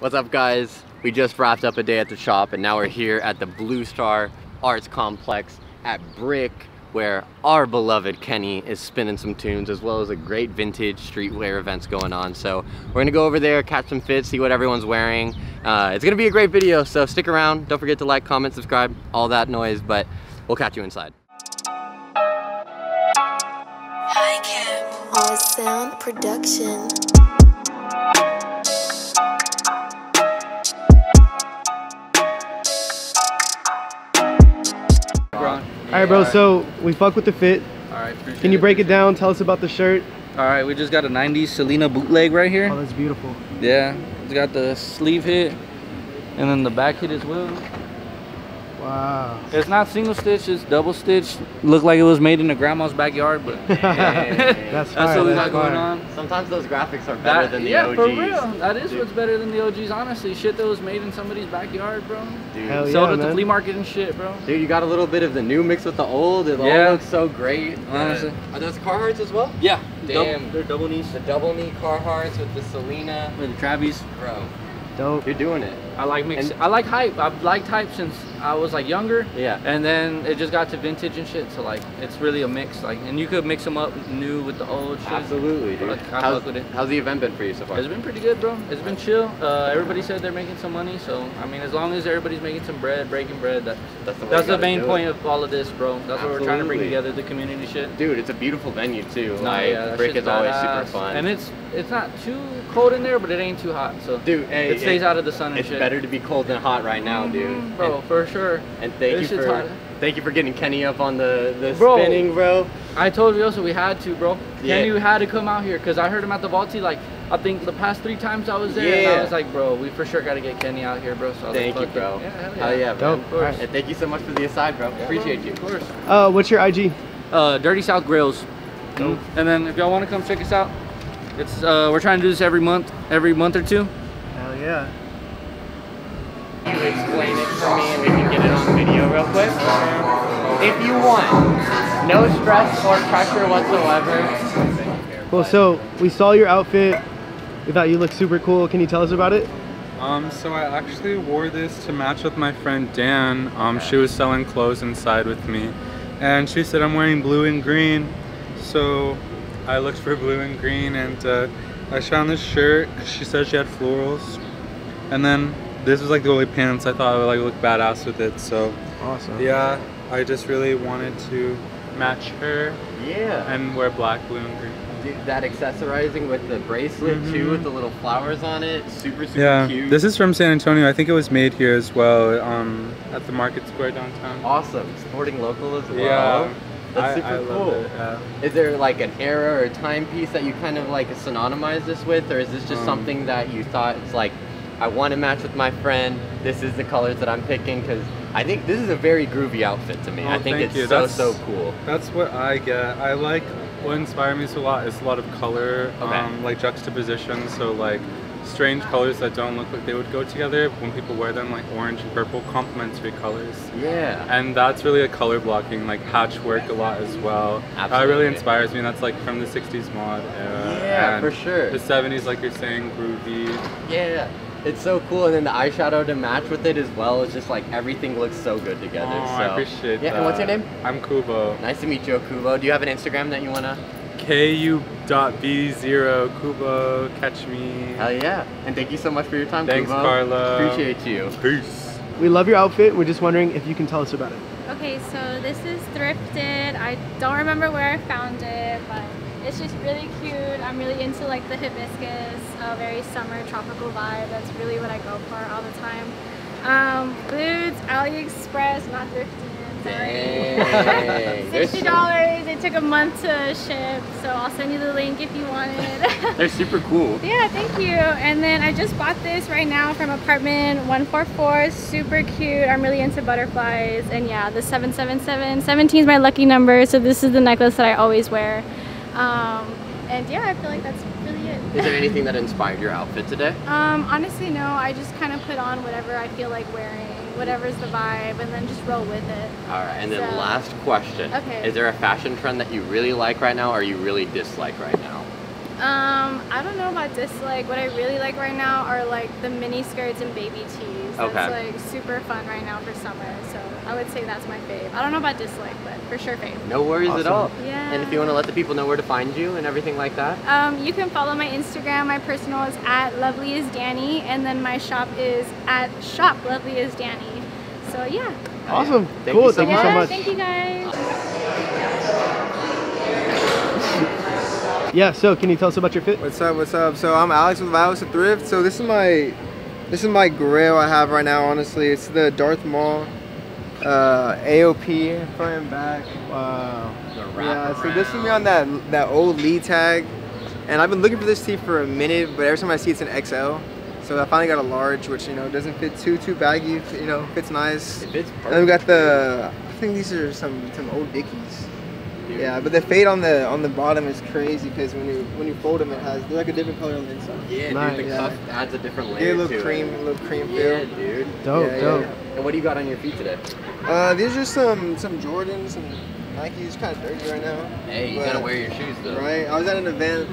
What's up, guys? We just wrapped up a day at the shop and now we're here at the Blue Star Arts Complex at Brick, where our beloved Kenny is spinning some tunes, as well as a great vintage streetwear events going on. So we're gonna go over there, catch some fits, see what everyone's wearing. It's gonna be a great video, so stick around. Don't forget to like, comment, subscribe, all that noise, but we'll catch you inside. Hi, Kim. All Sound Production. Yeah. Alright, bro, so we fuck with the fit. Alright, can you break it down? Tell us about the shirt. Alright, we just got a 90s Selena bootleg right here. Oh, that's beautiful. Yeah, it's got the sleeve hit and then the back hit as well. Wow. It's not single stitch, it's double stitch. Looked like it was made in a grandma's backyard, but that's what we got going on. Sometimes those graphics are better than the OGs. Yeah, for real. That is what's better than the OGs, honestly. Shit that was made in somebody's backyard, bro. Dude. Sold at the flea market and shit, bro. Dude, you got a little bit of the new mixed with the old. It all looks so great. Honestly. Are those Carhartts as well? Yeah. Damn. They're double knees. The double knee Carhartts with the Selena. With the Travis. Bro. Dope. You're doing it. I like mix. I like hype. I've liked hype since I was like younger. Yeah. And then it just got to vintage and shit. So like, it's really a mix. Like, and you could mix them up new with the old shit. Absolutely, dude. Like, I fuck with it. How's the event been for you so far? It's been pretty good, bro. It's been chill. Everybody said they're making some money. So I mean, as long as everybody's making some bread, breaking bread, that's the main point of all of this, bro. That's what we're trying to bring together, the community shit. Dude, it's a beautiful venue too. Like, Brick is always super fun. And it's not too cold in there, but it ain't too hot. So dude, hey, it stays out of the sun and shit. It's better to be cold than hot right now, dude. Bro, and, for sure. And thank you for getting Kenny up on the spinning, bro. I told you also we had to, bro. Yeah. Kenny had to come out here because I heard him at the Vaulti like I think the past 3 times I was there. Yeah. And I was like, bro, we for sure got to get Kenny out here, bro. So I was like, thank you, bro. Yeah, hell yeah, bro. Of course. And thank you so much for the aside, bro. Yeah, Appreciate you. Of course. What's your IG? Dirty South Grails. Dope. And then if y'all want to come check us out, it's we're trying to do this every month or 2. Hell yeah. You explain it for me and we can get it on video real quick. If you want, no stress or pressure whatsoever. Well, so we saw your outfit. We thought you looked super cool. Can you tell us about it? So I actually wore this to match with my friend Dan. She was selling clothes inside with me and she said I'm wearing blue and green. So I looked for blue and green and I found this shirt. She said she had florals and then this was like the only pants I thought I would like look badass with it, so awesome. Yeah, I just really wanted to match her. Yeah. And wear black, blue, and green. Dude, that accessorizing with the bracelet too, with the little flowers on it, super cute. This is from San Antonio. I think it was made here as well, at the Market Square downtown. Awesome, sporting local as well. Yeah. That's super cool. It, yeah. Is there like an era or timepiece that you kind of like synonymize this with, or is this just something that you thought it's like, I want to match with my friend. This is the colors that I'm picking because I think this is a very groovy outfit to me. Oh, I think it's so cool. That's what I get. I like what inspires me so a lot is a lot of color, like juxtaposition. So like strange colors that don't look like they would go together when people wear them, like orange and purple, complementary colors. Yeah. And that's really a color blocking, like patchwork a lot as well. Absolutely. That really inspires me. That's like from the 60s mod era. Yeah, and for sure. The 70s, like you're saying, groovy. Yeah. It's so cool, and then the eyeshadow to match with it as well. It's just like everything looks so good together. Oh, so I appreciate that. And what's your name? I'm Kubo. Nice to meet you, Kubo. Do you have an Instagram that you wanna? KU.B0 Kubo, catch me. Hell yeah! And thank you so much for your time, Kubo. Thanks, Carla. Appreciate you. Peace. We love your outfit. We're just wondering if you can tell us about it. Okay, so this is thrifted. I don't remember where I found it, but it's just really cute. I'm really into like the hibiscus, very summer tropical vibe. That's really what I go for all the time. Blues, AliExpress, not thrifted, sorry. $60, it took a month to ship, so I'll send you the link if you want it. They're super cool. Yeah, thank you. And then I just bought this right now from Apartment 144, super cute. I'm really into butterflies, and yeah, the 777. 17 is my lucky number, so this is the necklace that I always wear. And yeah, I feel like that's really it. Is there anything that inspired your outfit today? Honestly, no. I just kind of put on whatever I feel like wearing, whatever's the vibe, and then just roll with it. All right, and then last question. Okay. Is there a fashion trend that you really like right now or you really dislike right now? I don't know about dislike. What I really like right now are like the mini skirts and baby tees. That's okay. Like super fun right now for summer. So I would say that's my fave. I don't know about dislike, but for sure fave. No worries at all. Yeah. And if you want to let the people know where to find you and everything like that. You can follow my Instagram. My personal is @loveliesdanny, and then my shop is @shoploveliesdanny. So yeah. Awesome. Thank cool. Thank you so much. Thank you guys. Yeah, so can you tell us about your fit? What's up, what's up? So I'm Alex with Viosa Thrift. So this is my grail I have right now, honestly. It's the Darth Maul AOP front and back. Wow. Yeah, so this is me on that old Lee tag. And I've been looking for this tee for a minute, but every time I see it's an XL. So I finally got a large, which, you know, doesn't fit too baggy, you know, fits nice. It fits perfect. And we got the, I think these are some old Dickies. Yeah, but the fade on the bottom is crazy because when you fold them, it has they're like a different color on the inside. Yeah, nice. Dude, the cuff adds a different layer. Yeah, a little cream feel. Yeah, dude. Dope. Yeah. And what do you got on your feet today? These are some Jordans, some Nikes. Kind of dirty right now. Hey, you gotta wear your shoes though. Right. I was at an event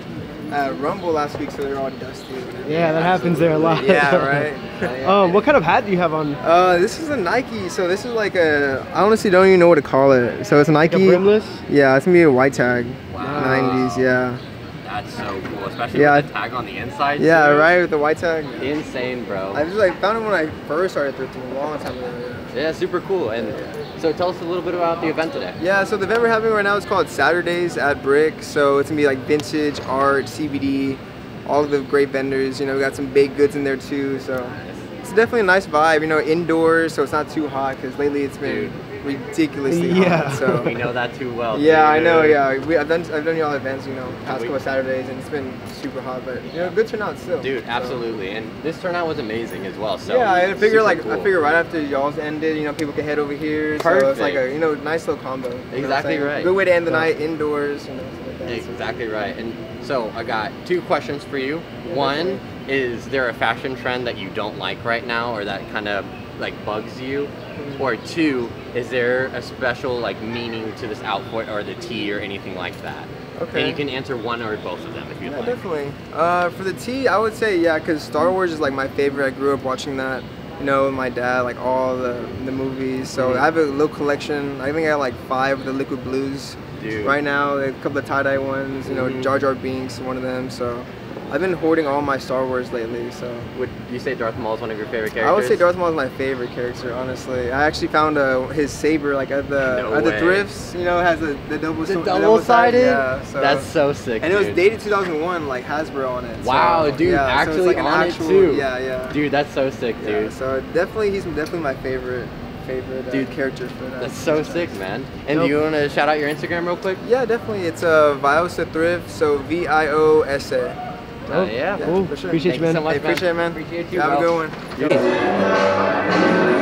at Rumble last week, so they're all dusty. Yeah, that happens there a lot. Yeah, right. What kind of hat do you have on? This is a Nike. So this is like a, I honestly don't even know what to call it. So it's a Nike. Like a brimless? Yeah, it's gonna be a white tag. Wow. 90s, yeah. That's so cool, especially with the tag on the inside. Yeah, too. Right, with the white tag. Insane, bro. I just like found it when I first started thrifting a long time ago. Yeah, super cool. And so tell us a little bit about the event today. Yeah, so the event we're having right now is called Saturdays at Brick. So it's gonna be like vintage, art, CBD, all of the great vendors. You know, we got some baked goods in there too. So it's definitely a nice vibe. You know, indoors, so it's not too hot because lately it's been ridiculously hot. So we know that too well. Yeah, dude. I know. Yeah, I've done y'all events. You know, past couple of Saturdays, and it's been super hot, but you know, good turnout still. Dude, absolutely, and this turnout was amazing as well. So yeah, I figure like cool. I figure right after y'all's ended, you know, people can head over here. Perfect. So it's like a nice little combo. Exactly right. Good way to end the night indoors. You know, like that, exactly right. And so I got two questions for you. Yeah, one is there a fashion trend that you don't like right now, or that kind of like bugs you? Or two, is there a special like meaning to this outfit or the tee or anything like that? Okay. And you can answer one or both of them if you'd like. Definitely. For the tee, I would say because Star Wars is like my favorite. I grew up watching that. You know, my dad, like all the movies. So I have a little collection. I think I have like 5 of the liquid blues right now. A couple of tie-dye ones. You know, Jar Jar Binks, one of them. So I've been hoarding all my Star Wars lately, so. Would you say Darth Maul is one of your favorite characters? I would say Darth Maul is my favorite character, honestly. I actually found his saber like at the thrifts, you know, has the double-sided? Yeah, so. That's so sick, and it was dated 2001, like Hasbro on it. Wow, so, dude, yeah, actually so like on actual, it too. Yeah, yeah. Dude, that's so sick, dude. Yeah, so definitely, he's definitely my favorite dude character for that. That's so sick, man. And do you want to shout out your Instagram real quick? Yeah, definitely. It's Viosa Thrift, so VIOSA. Yeah, cool. Sure. Appreciate you, man. So much, hey, appreciate it, man. Appreciate you. Have a good one.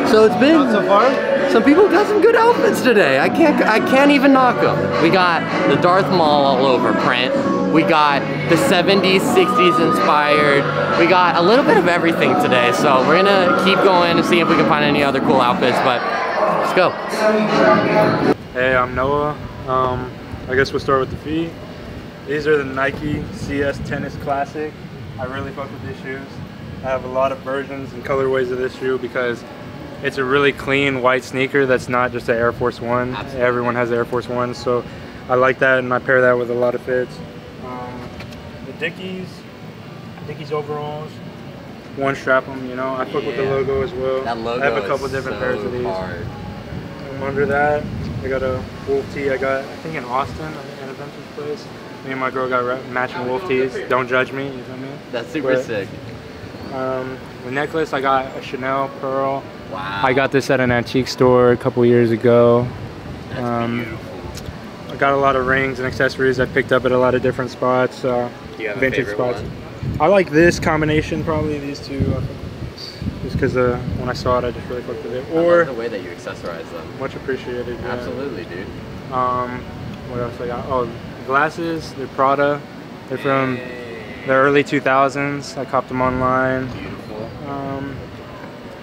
So it's been so far. Some people got some good outfits today. I can't even knock them. We got the Darth Maul all over print. We got the 70s, 60s inspired. We got a little bit of everything today. So we're gonna keep going and see if we can find any other cool outfits. But let's go. Hey, I'm Noah. I guess we'll start with the feet. These are the Nike CS Tennis Classic. I really fuck with these shoes. I have a lot of versions and colorways of this shoe because it's a really clean white sneaker that's not just an Air Force One. Absolutely. Everyone has Air Force One, so I like that and I pair that with a lot of fits. The Dickies overalls. One strap them, you know. I fuck with the logo as well. That logo I have a couple different pairs of these. Under that, I got a wolf tee. I got, I think in Austin, an adventure's place. Me and my girl got matching wolf tees. Don't judge me, you know what I mean? That's super sick. The necklace, I got a Chanel pearl. Wow. I got this at an antique store a couple years ago. That's beautiful. I got a lot of rings and accessories I picked up at a lot of different spots. Do you have vintage a favorite spots. One? I like this combination, probably these two. Just because when I saw it, I just really fucked with it. Or I love the way that you accessorize them. Much appreciated. Yeah. Absolutely, dude. What else I got? Oh. Glasses, they're Prada. They're from the early 2000s. I copped them online. Beautiful.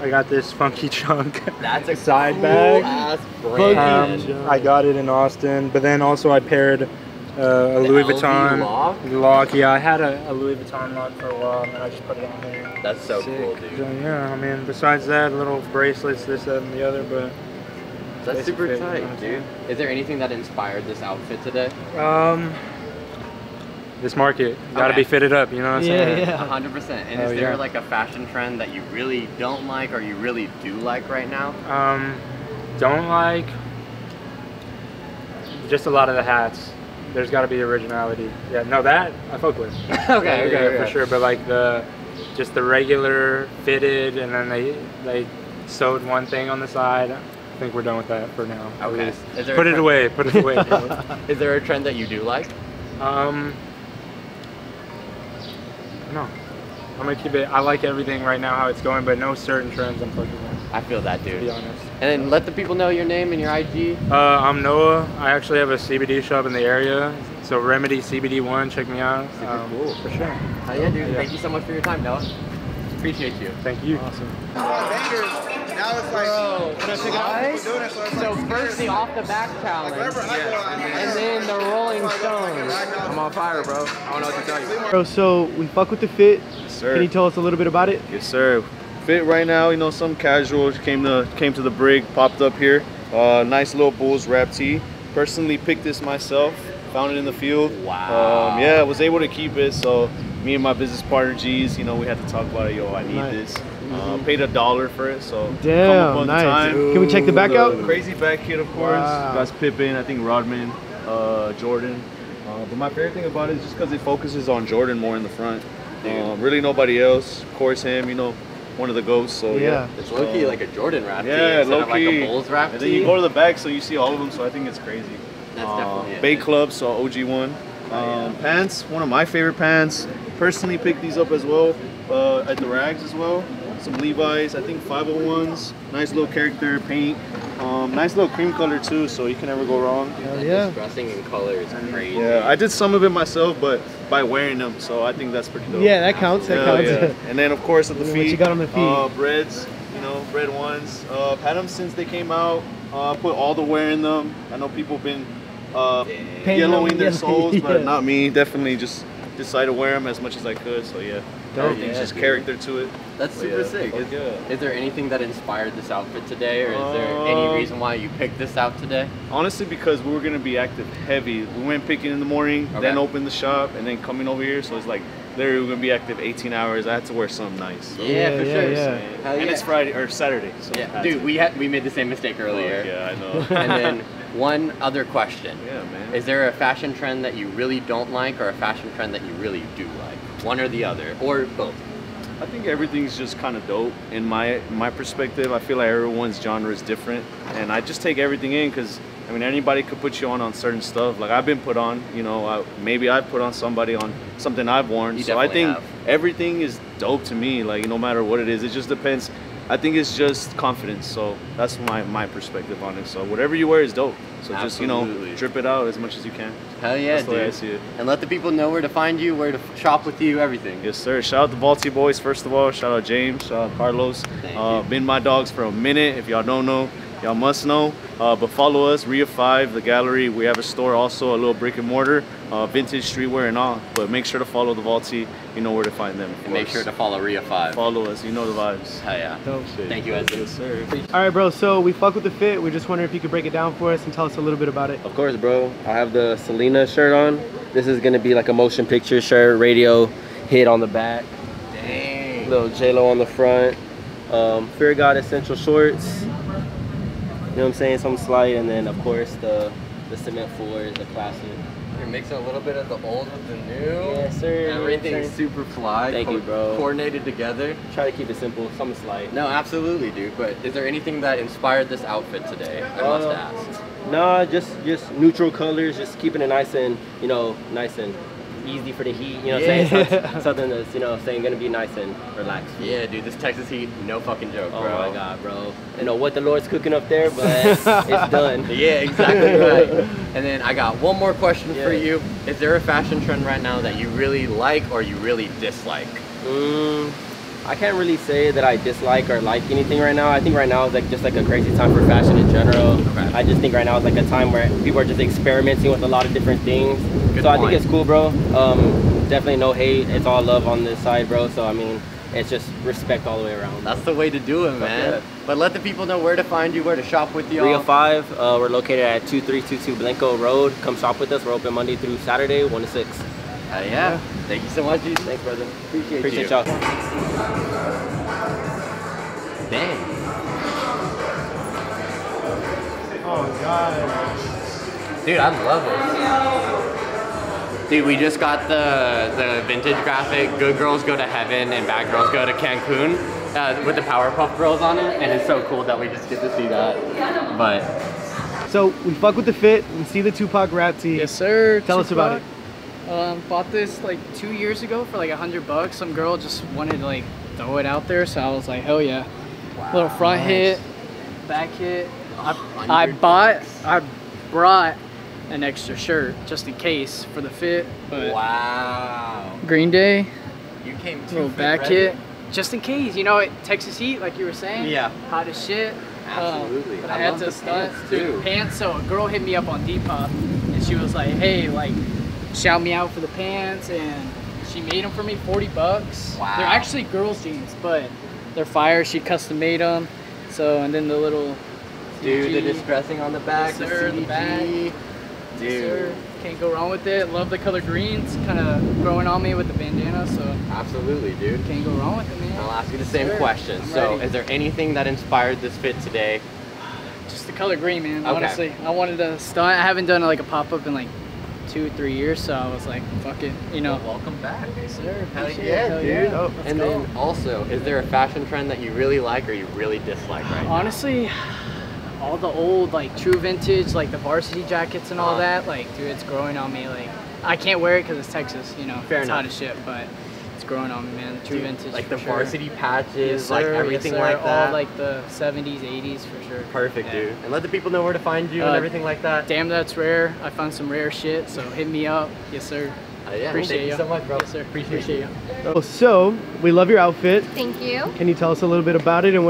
I got this funky chunk. That's a side bag. Ass brand. I got it in Austin, but then also I paired a Louis Vuitton lock. Yeah, I had a Louis Vuitton lock for a while, and then I just put it on there. That's so cool, dude. So, yeah, I mean, besides that, little bracelets, this, that, and the other, but... That's super tight, dude. Is there anything that inspired this outfit today? This market. Gotta be fitted up, you know what I'm saying? Yeah, 100%. And is there like a fashion trend that you really don't like or you really do like right now? Don't like... Just a lot of the hats. There's gotta be originality. Yeah, no, that I fuck with. okay, for sure. But like the... Just the regular fitted and then they sewed one thing on the side. I think we're done with that for now. Okay. Put it away, put it away. Is there a trend that you do like? No. I'm gonna keep it, I like everything right now how it's going, but no certain trends I'm focusing on. I feel that, dude. To be honest. And then let the people know your name and your IG. I'm Noah. I actually have a CBD shop in the area. So Remedy CBD1, check me out. Super cool. For sure. Yeah, dude. Yeah. Thank you so much for your time, Noah. Appreciate you. Thank you. Awesome. Now it's like, so first the off the back challenge, and then the rolling stones. I'm on fire, bro. I don't know what to tell you. Bro, so we fuck with the fit. Yes, sir. Can you tell us a little bit about it? Yes, sir. Fit right now, you know, some casual came to the Brick, popped up here. Nice little Bulls wrap tee. Personally picked this myself. Found it in the field. Wow. Yeah, was able to keep it. So me and my business partner G's, you know, we had to talk about it. Yo, I need this. Paid $1 for it, so damn nice. Can we check the back out? Crazy back kid, of course. Wow. That's Pippen, I think Rodman, Jordan. But my favorite thing about it is just because it focuses on Jordan more in the front. Really nobody else. Of course, him. You know, one of the goats. So yeah. It's low key like a Jordan wrap. Yeah, low key. Like a Bulls wrap. And then you go to the back, so you see all of them. So I think it's crazy. That's definitely it. Bay Club, so OG one. Pants, one of my favorite pants. Personally picked these up as well at the rags as well. Some Levi's, I think 501s, nice little character paint, nice little cream color too, so you can never go wrong. Yeah. Dressing in color is crazy. Yeah, I did some of it myself, but by wearing them, so I think that's pretty dope. Yeah, that counts. That counts. Yeah. And then of course at the feet, what you got on the feet? Breads, you know, bread ones. I've had them since they came out. Put all the wear in them. I know people have been yellowing their soles, but not me. Definitely just decided to wear them as much as I could. So yeah. Everything's just character to it. That's super sick. Is there anything that inspired this outfit today, or is there any reason why you picked this out today? Honestly, because we were going to be active heavy. We went picking in the morning, then opened the shop, and then coming over here. So it's like literally we're going to be active 18 hours. I had to wear something nice. So. Yeah, for sure. Yeah. And it's Friday or Saturday. So yeah. Dude, we made the same mistake earlier. Yeah, I know. And then one other question. Yeah, man. Is there a fashion trend that you really don't like, or a fashion trend that you really do like? One or the other, or both? I think everything's just kind of dope in my perspective. I feel like everyone's genre is different, and I just take everything in because, I mean, anybody could put you on certain stuff. Like I've been put on, you know, maybe I put on somebody on something I've worn. So I think everything is dope to me, like no matter what it is. It just depends. I think it's just confidence, so that's my perspective on it. So whatever you wear is dope. So just, you know, drip it out as much as you can. Hell yeah, that's the way I see it. And let the people know where to find you, where to shop with you, everything. Yes, sir. Shout out the Vaulti boys, first of all. Shout out James, shout out Carlos. Been my dogs for a minute. If y'all don't know, y'all must know. But follow us, RIA5, the gallery. We have a store also, a little brick and mortar, vintage streetwear and all. But make sure to follow the Vaulti. You know where to find them. And make sure to follow RIA5. Follow us. You know the vibes. Hell yeah. Dope shit. Thank you, Ezra. Yes, sir. All right, bro. So we fuck with the fit. We're just wondering if you could break it down for us and tell us a little bit about it. Of course, bro. I have the Selena shirt on. This is going to be like a motion picture shirt, radio hit on the back. Dang. Little J-Lo on the front. Fear God Essential shorts. You know what I'm saying? Some slight, and then of course the cement floor is the classic. You're mixing a little bit of the old with the new. Yes, sir. Everything's super fly. Thank you, bro. Coordinated together. Try to keep it simple. Some slight. No, absolutely, dude. But is there anything that inspired this outfit today? I must ask. Nah, just neutral colors. Just keeping it nice and, you know, nice and easy for the heat, you know what I'm saying? Something that's, you know what I'm saying, gonna be nice and relaxed. Yeah, dude, this Texas heat, no fucking joke, bro. Oh my God, bro. I don't know what the Lord's cooking up there, but it's done. Yeah, exactly right. And then I got one more question for you. Is there a fashion trend right now that you really like or you really dislike? I can't really say that I dislike or like anything right now. I think right now is like just like a crazy time for fashion in general. Okay. I just think right now is like a time where people are just experimenting with a lot of different things. Good so point. I think it's cool, bro. Definitely no hate. It's all love on this side, bro. So I mean, it's just respect all the way around. That's the way to do it, man. Yeah. But let the people know where to find you, where to shop with you. RIA5, we're located at 2322 Blanco Road. Come shop with us. We're open Monday through Saturday, 1 to 6. Yeah. Thank you so much, dude. Thanks, brother. Appreciate you. Y'all. Dang. Oh, God. Dude, I love it. Dude, we just got the vintage graphic, Good Girls Go to Heaven and Bad Girls Go to Cancun, with the Powerpuff Girls on it, and it's so cool that we just get to see that. But so we fuck with the fit, we see the Tupac rap tee. Yes, sir. Tell us about it. Bought this like 2 years ago for like $100. Some girl just wanted to like throw it out there, so I was like, hell yeah. Wow, little front hit, back hit. I brought an extra shirt just in case for the fit. But wow. Green Day. You came to little back hit. Just in case, you know, it, Texas heat, like you were saying. Yeah. Hot as shit. Absolutely. But I had to stunt through the pants. So a girl hit me up on Depop and she was like, hey, like, shout me out for the pants. And she made them for me, $40. Wow. They're actually girls' jeans, but they're fire. She custom made them. So, and then the little. Dude, CG, the distressing on the back, the CG. Dude, can't go wrong with it. Love the color greens, kind of growing on me with the bandana. So absolutely, dude, can't go wrong with it, man. I'll ask you the same question. So, is there anything that inspired this fit today? Just the color green, man. Okay. Honestly, I wanted to stunt. I haven't done like a pop up in like 2-3 years, so I was like, fuck it, you know. Well, welcome back, sir. Yeah, dude. Yeah. Oh, and go. Then also, is there a fashion trend that you really like or you really dislike right honestly, now? Honestly. All the old, like, true vintage, like the varsity jackets and all that, like, dude, it's growing on me. Like, I can't wear it because it's Texas, you know. Fair enough. Hot as shit, but it's growing on me, man. The true vintage, like the varsity patches, like everything like that. All like the 70s, 80s for sure. Perfect, dude. And let the people know where to find you and everything like that. Damn, that's rare. I found some rare shit, so hit me up. Yes, sir. Yeah, appreciate you so much, bro. Yes, sir. Appreciate you. So, we love your outfit. Thank you. Can you tell us a little bit about it and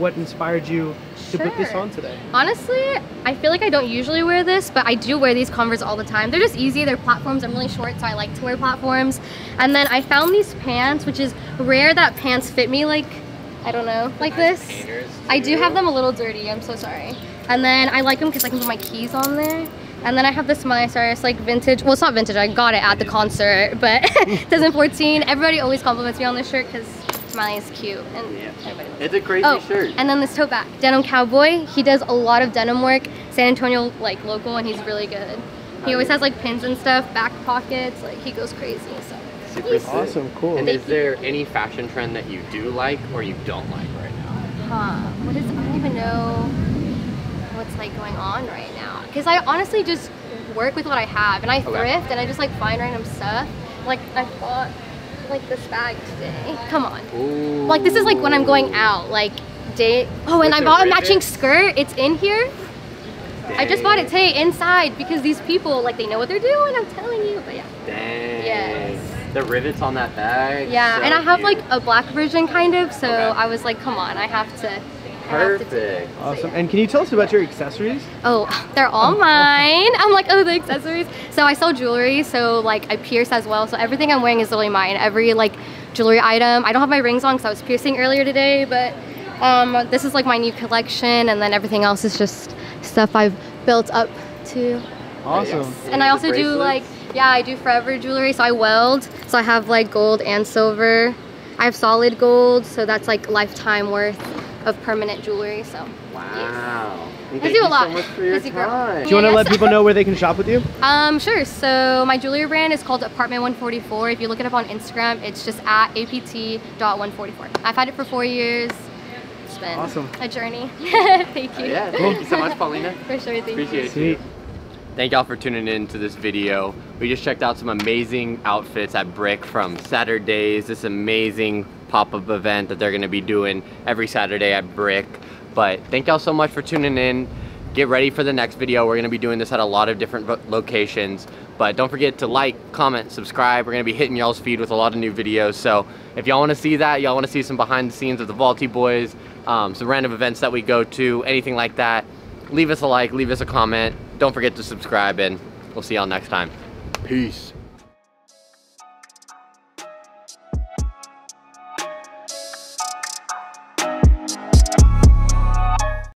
what inspired you to put this on today? Honestly, I feel like I don't usually wear this, but I do wear these Converse all the time. They're just easy. They're platforms. I'm really short, so I like to wear platforms. And then I found these pants, which is rare that pants fit me like, I don't know, like nice this. Painters, I do have them a little dirty. I'm so sorry. And then I like them because I can put my keys on there. And then I have this Myceris, like vintage. Well, it's not vintage. I got it at the concert, but 2014. Everybody always compliments me on this shirt because Miley is cute and everybody loves it. It's a crazy shirt. And then this tote bag, Denim Cowboy. He does a lot of denim work. San Antonio, like local, and he's really good. He always has like pins and stuff, back pockets. Like he goes crazy. So super sick. Awesome, cool. And is there any fashion trend that you do like or you don't like right now? What is? I don't even know what's like going on right now. Because I honestly just work with what I have, and I thrift, and I just like find random stuff. Like I bought like this bag today. Come on. Ooh. Like this is like when I'm going out, like date. Oh, and I bought a matching skirt. It's in here. Dang. I just bought it today inside because these people, like they know what they're doing, I'm telling you. But yeah. Dang. Yes. The rivets on that bag. Yeah, so and I have like a black version kind of, so I was like, come on, I have to. Perfect. Awesome. So, yeah. And can you tell us about your accessories? Oh, they're all mine. I'm like, oh, the accessories. So I sell jewelry. So like I pierce as well. So everything I'm wearing is literally mine. Every like jewelry item. I don't have my rings on because I was piercing earlier today. But this is like my new collection. And then everything else is just stuff I've built up to. Awesome. Yes. And I also do like, yeah, I do forever jewelry. So I weld. So I have like gold and silver. I have solid gold. So that's like lifetime worth of permanent jewelry, so wow. Yes. I do a lot. So much for your time. Do you want to let people know where they can shop with you? Sure. So my jewelry brand is called Apartment 144. If you look it up on Instagram, it's just at apt.144. I've had it for 4 years. It's been a journey. Thank you. Yeah, thank you so much, Paulina. For sure, Appreciate you. Thank y'all for tuning in to this video. We just checked out some amazing outfits at Brick from Saturdays. This amazing pop-up event that they're gonna be doing every Saturday at Brick. But thank y'all so much for tuning in. get ready for the next video. We're going to be doing this at a lot of different locations, but don't forget to like, comment, subscribe. We're going to be hitting y'all's feed with a lot of new videos. So if y'all want to see that, y'all want to see some behind the scenes of the Vaulti boys, some random events that we go to, anything like that, leave us a like, leave us a comment. Don't forget to subscribe, and we'll see y'all next time. Peace.